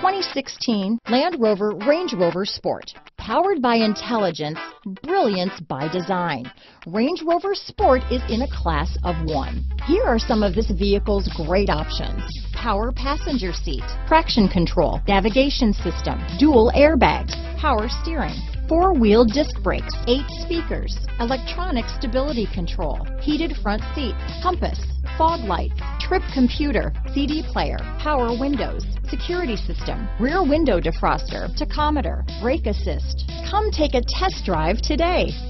2016 Land Rover Range Rover Sport. Powered by intelligence, brilliance by design. Range Rover Sport is in a class of one. Here are some of this vehicle's great options. Power passenger seat, traction control, navigation system, dual airbags, power steering, four-wheel disc brakes, 8 speakers, electronic stability control, heated front seats, compass, fog lights, trip computer, CD player, power windows, security system, rear window defroster, tachometer, brake assist. Come take a test drive today.